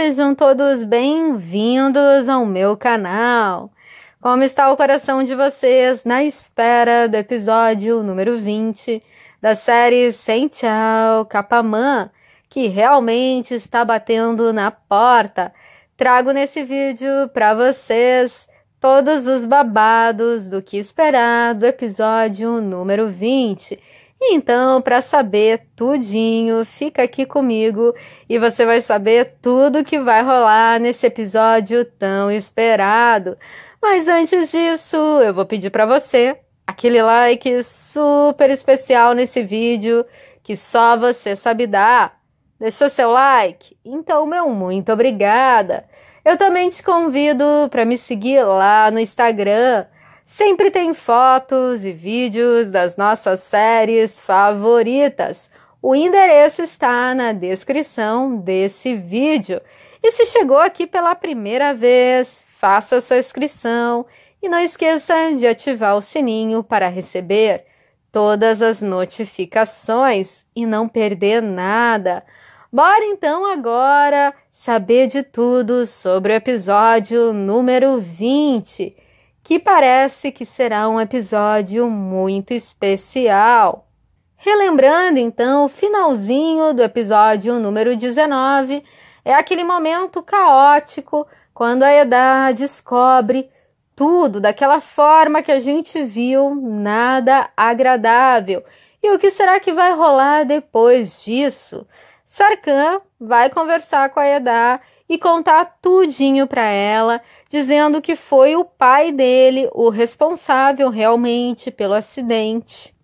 sejam todos bem-vindos ao meu canal. Como está o coração de vocês na espera do episódio número 20 da série Sen Çal Kapımı, que realmente está batendo na porta? Trago nesse vídeo para vocês todos os babados do que esperar do episódio número 20. Então, para saber tudinho, fica aqui comigo e você vai saber tudo que vai rolar nesse episódio tão esperado. Mas antes disso, eu vou pedir para você aquele like super especial nesse vídeo que só você sabe dar. Deixou seu like? Então, meu muito obrigada! Eu também te convido para me seguir lá no Instagram. Sempre tem fotos e vídeos das nossas séries favoritas. O endereço está na descrição desse vídeo. E se chegou aqui pela primeira vez, faça sua inscrição e não esqueça de ativar o sininho para receber todas as notificações e não perder nada. Bora então agora saber de tudo sobre o episódio número 20. Que parece que será um episódio muito especial. Relembrando então o finalzinho do episódio número 19, é aquele momento caótico quando a Eda descobre tudo daquela forma que a gente viu, nada agradável. E o que será que vai rolar depois disso? Serkan vai conversar com a Eda e contar tudinho para ela, dizendo que foi o pai dele o responsável realmente pelo acidente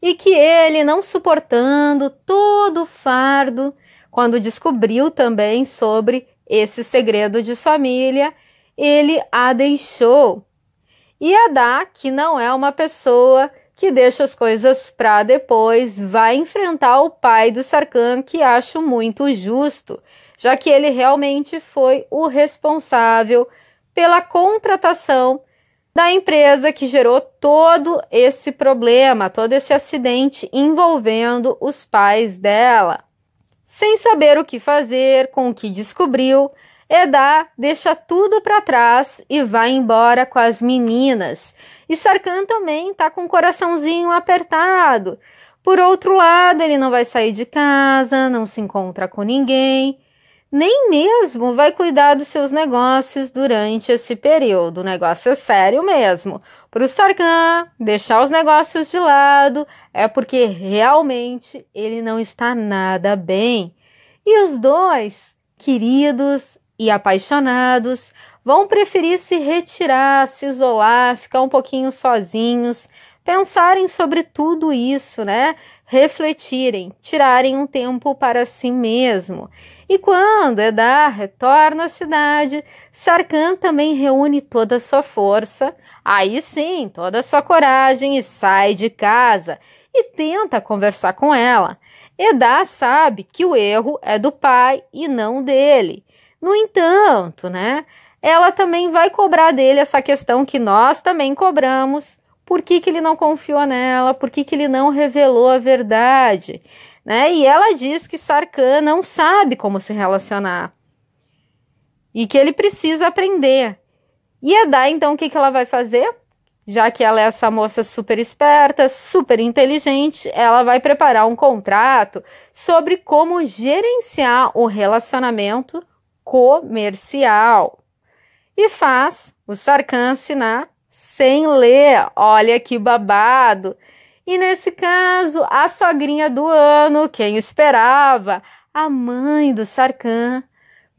e que ele, não suportando todo o fardo, quando descobriu também sobre esse segredo de família, ele a deixou. E a Eda, que não é uma pessoa que deixa as coisas para depois, vai enfrentar o pai do Serkan, que acho muito justo, já que ele realmente foi o responsável pela contratação da empresa que gerou todo esse problema, todo esse acidente envolvendo os pais dela. Sem saber o que fazer com o que descobriu, Eda deixa tudo para trás e vai embora com as meninas. E Serkan também tá com o coraçãozinho apertado. Por outro lado, ele não vai sair de casa, não se encontra com ninguém, nem mesmo vai cuidar dos seus negócios durante esse período. O negócio é sério mesmo. Para o Serkan, deixar os negócios de lado é porque realmente ele não está nada bem. E os dois, queridos e apaixonados, vão preferir se retirar, se isolar, ficar um pouquinho sozinhos, pensarem sobre tudo isso, né? Refletirem, tirarem um tempo para si mesmo. E quando Eda retorna à cidade, Serkan também reúne toda a sua força, aí sim, toda a sua coragem, e sai de casa e tenta conversar com ela. Eda sabe que o erro é do pai e não dele. No entanto, né, ela também vai cobrar dele essa questão que nós também cobramos. Por que ele não confiou nela? Por que ele não revelou a verdade? Né? E ela diz que Serkan não sabe como se relacionar e que ele precisa aprender. E Eda, então, o que ela vai fazer? Já que ela é essa moça super esperta, super inteligente, ela vai preparar um contrato sobre como gerenciar o relacionamento comercial. E faz o Serkan assinar sem ler. Olha que babado! E nesse caso, a sogrinha do ano, quem esperava, a mãe do Serkan,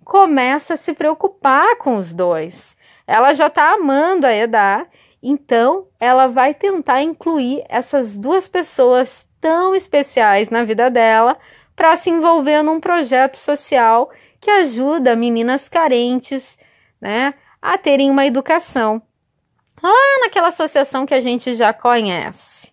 começa a se preocupar com os dois. Ela já tá amando a Eda. Então, ela vai tentar incluir essas duas pessoas tão especiais na vida dela para se envolver num projeto social que ajuda meninas carentes, né, a terem uma educação lá naquela associação que a gente já conhece.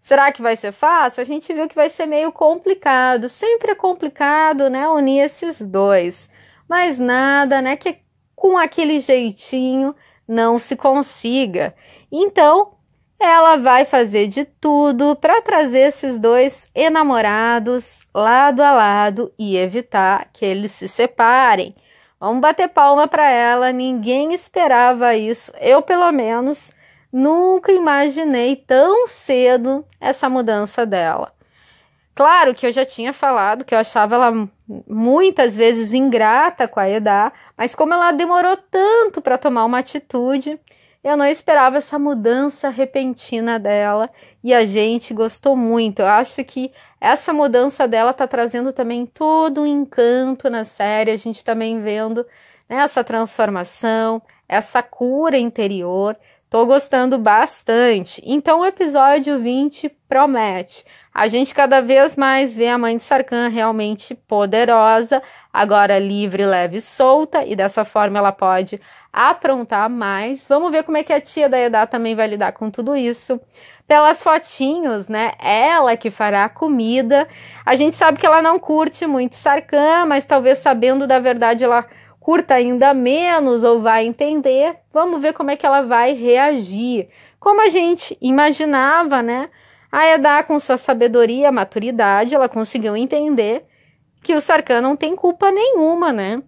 Será que vai ser fácil? A gente viu que vai ser meio complicado. Sempre é complicado, né, unir esses dois. Mas nada, né, que com aquele jeitinho não se consiga. Então, ela vai fazer de tudo para trazer esses dois enamorados lado a lado e evitar que eles se separem. Vamos bater palma para ela, ninguém esperava isso. Eu, pelo menos, nunca imaginei tão cedo essa mudança dela. Claro que eu já tinha falado que eu achava ela muitas vezes ingrata com a Eda, mas como ela demorou tanto para tomar uma atitude, eu não esperava essa mudança repentina dela e a gente gostou muito. Eu acho que essa mudança dela tá trazendo também todo um encanto na série. A gente também vendo, né, essa transformação, essa cura interior. Tô gostando bastante. Então o episódio 20 promete. A gente cada vez mais vê a mãe de Serkan realmente poderosa, agora livre, leve e solta, e dessa forma ela pode aprontar mais. Vamos ver como é que a tia da Eda também vai lidar com tudo isso. Pelas fotinhos, né, ela que fará a comida. A gente sabe que ela não curte muito Serkan, mas talvez sabendo da verdade ela curta ainda menos ou vai entender. Vamos ver como é que ela vai reagir. Como a gente imaginava, né? A Eda, com sua sabedoria, maturidade, ela conseguiu entender que o Serkan não tem culpa nenhuma, né?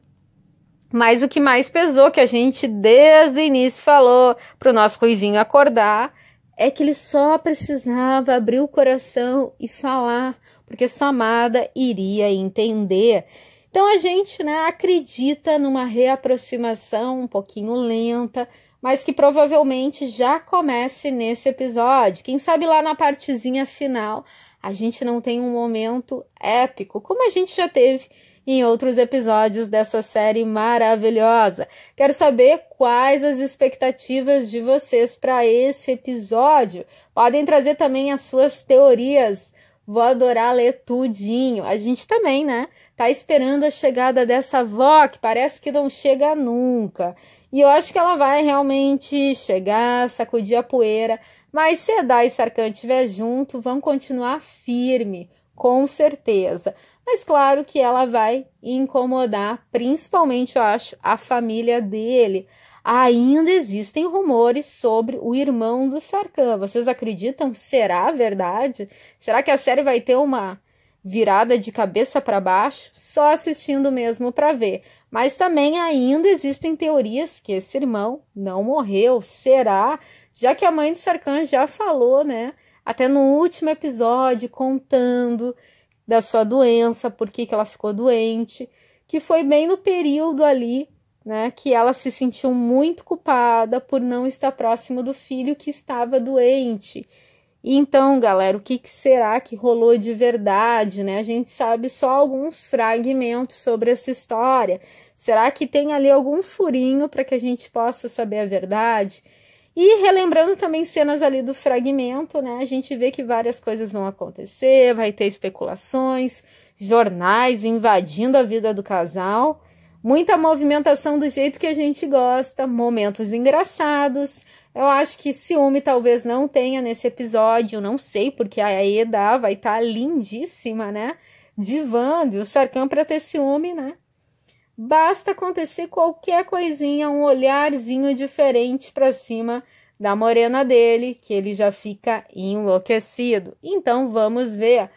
Mas o que mais pesou, que a gente desde o início falou pro nosso Ruivinho acordar, é que ele só precisava abrir o coração e falar, porque sua amada iria entender. Então a gente, né, acredita numa reaproximação um pouquinho lenta, mas que provavelmente já comece nesse episódio. Quem sabe lá na partezinha final a gente não tem um momento épico, como a gente já teve em outros episódios dessa série maravilhosa. Quero saber quais as expectativas de vocês para esse episódio. Podem trazer também as suas teorias. Vou adorar ler tudinho. A gente também, né? Tá esperando a chegada dessa avó, que parece que não chega nunca. E eu acho que ela vai realmente chegar, sacudir a poeira. Mas se Eda e Serkan estiver junto, vão continuar firme, com certeza. Mas claro que ela vai incomodar, principalmente, eu acho, a família dele. Ainda existem rumores sobre o irmão do Serkan. Vocês acreditam? Será verdade? Será que a série vai ter uma virada de cabeça para baixo? Só assistindo mesmo para ver. Mas também ainda existem teorias que esse irmão não morreu. Será? Já que a mãe do Serkan já falou, né? Até no último episódio, contando da sua doença, por que ela ficou doente, que foi bem no período ali, né, que ela se sentiu muito culpada por não estar próximo do filho que estava doente. Então, galera, o que será que rolou de verdade, né? A gente sabe só alguns fragmentos sobre essa história. Será que tem ali algum furinho para que a gente possa saber a verdade? E relembrando também cenas ali do fragmento, né? A gente vê que várias coisas vão acontecer, vai ter especulações, jornais invadindo a vida do casal. Muita movimentação do jeito que a gente gosta, momentos engraçados. Eu acho que ciúme talvez não tenha nesse episódio, não sei, porque a Eda vai estar lindíssima, né? Divando, e o Serkan para ter ciúme, né? Basta acontecer qualquer coisinha, um olharzinho diferente para cima da morena dele, que ele já fica enlouquecido. Então vamos ver.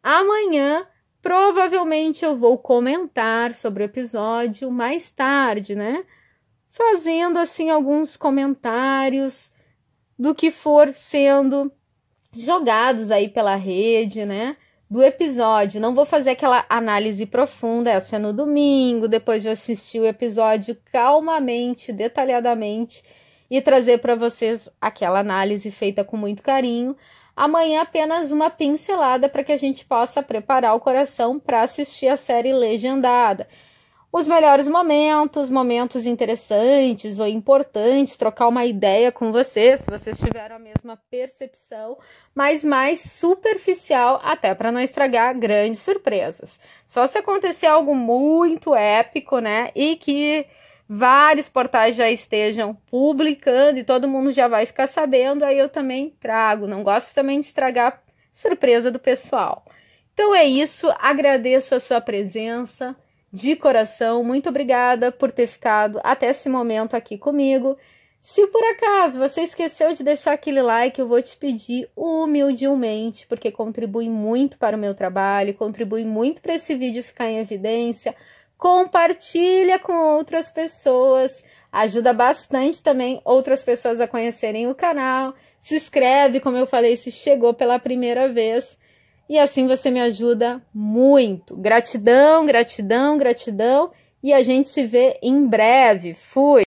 Amanhã provavelmente eu vou comentar sobre o episódio mais tarde, né? Fazendo, assim, alguns comentários do que for sendo jogados aí pela rede, né? Do episódio. Não vou fazer aquela análise profunda, essa é no domingo, depois de assistir o episódio calmamente, detalhadamente, e trazer para vocês aquela análise feita com muito carinho. Amanhã apenas uma pincelada para que a gente possa preparar o coração para assistir a série legendada. Os melhores momentos, momentos interessantes ou importantes, trocar uma ideia com vocês, se vocês tiveram a mesma percepção, mas mais superficial, até para não estragar grandes surpresas. Só se acontecer algo muito épico, né, e que vários portais já estejam publicando e todo mundo já vai ficar sabendo, aí eu também trago. Não gosto também de estragar surpresa do pessoal. Então é isso, agradeço a sua presença de coração, muito obrigada por ter ficado até esse momento aqui comigo. Se por acaso você esqueceu de deixar aquele like, eu vou te pedir humildemente, porque contribui muito para o meu trabalho, contribui muito para esse vídeo ficar em evidência. compartilha com outras pessoas, ajuda bastante também outras pessoas a conhecerem o canal, se inscreve, como eu falei, se chegou pela primeira vez, e assim você me ajuda muito. Gratidão, gratidão, gratidão, e a gente se vê em breve. Fui!